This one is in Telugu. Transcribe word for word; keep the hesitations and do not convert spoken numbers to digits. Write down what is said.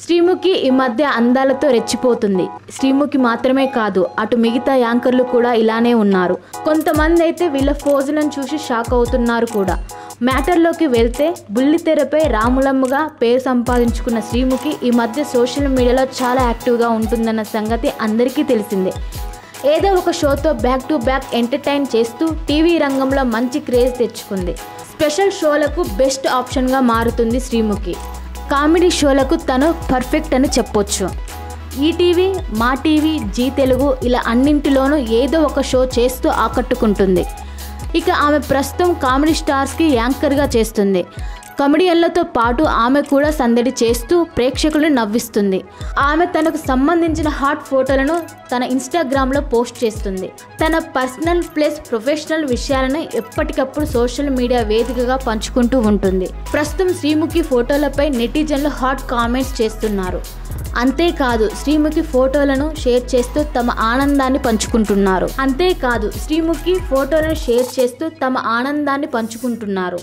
శ్రీముఖి ఈ మధ్య అందాలతో రెచ్చిపోతుంది. శ్రీముఖి మాత్రమే కాదు, అటు మిగతా యాంకర్లు కూడా ఇలానే ఉన్నారు. కొంతమంది అయితే వీళ్ళ ఫోజులను చూసి షాక్ అవుతున్నారు కూడా. మ్యాటర్లోకి వెళ్తే బుల్లితెరపై రాములమ్మగా పేరు సంపాదించుకున్న శ్రీముఖి ఈ మధ్య సోషల్ మీడియాలో చాలా యాక్టివ్గా ఉంటుందన్న సంగతి అందరికీ తెలిసిందే. ఏదో ఒక షోతో బ్యాక్ టు బ్యాక్ ఎంటర్టైన్ చేస్తూ టీవీ రంగంలో మంచి క్రేజ్ తెచ్చుకుంది. స్పెషల్ షోలకు బెస్ట్ ఆప్షన్గా మారుతుంది శ్రీముఖి. కామెడీ షోలకు తను పర్ఫెక్ట్ అని చెప్పొచ్చు. ఈటీవీ, మా టీవీ, జీ తెలుగు ఇలా అన్నింటిలోనూ ఏదో ఒక షో చేస్తూ ఆకట్టుకుంటుంది. ఇక ఆమె ప్రస్తుతం కామెడీ స్టార్స్కి యాంకర్గా చేస్తుంది. కమెడియన్లతో పాటు ఆమె కూడా సందడి చేస్తూ ప్రేక్షకులను నవ్విస్తుంది. ఆమె తనకు సంబంధించిన హాట్ ఫోటోలను తన ఇన్స్టాగ్రామ్లో పోస్ట్ చేస్తుంది. తన పర్సనల్ ప్లస్ ప్రొఫెషనల్ విషయాలను ఎప్పటికప్పుడు సోషల్ మీడియా వేదికగా పంచుకుంటూ ఉంటుంది. ప్రస్తుతం శ్రీముఖి ఫోటోలపై నెటిజన్లు హాట్ కామెంట్స్ చేస్తున్నారు. అంతేకాదు శ్రీముఖి ఫోటోలను షేర్ చేస్తూ తమ ఆనందాన్ని పంచుకుంటున్నారు అంతేకాదు శ్రీముఖి ఫోటోలను షేర్ చేస్తూ తమ ఆనందాన్ని పంచుకుంటున్నారు